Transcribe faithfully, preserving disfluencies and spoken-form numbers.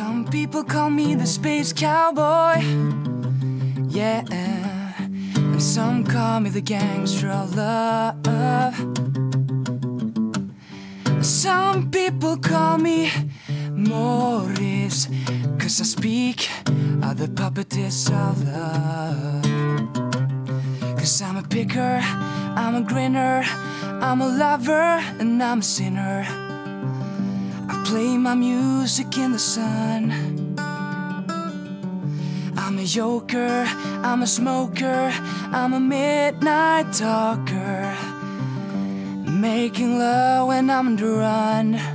Some people call me the space cowboy, yeah, and some call me the gangster of love. Some people call me Morris, 'cause I speak of the puppeteers of love. 'Cause I'm a picker, I'm a grinner, I'm a lover, and I'm a sinner. Play my music in the sun. I'm a yoker, I'm a smoker, I'm a midnight talker, making love when I'm on the run.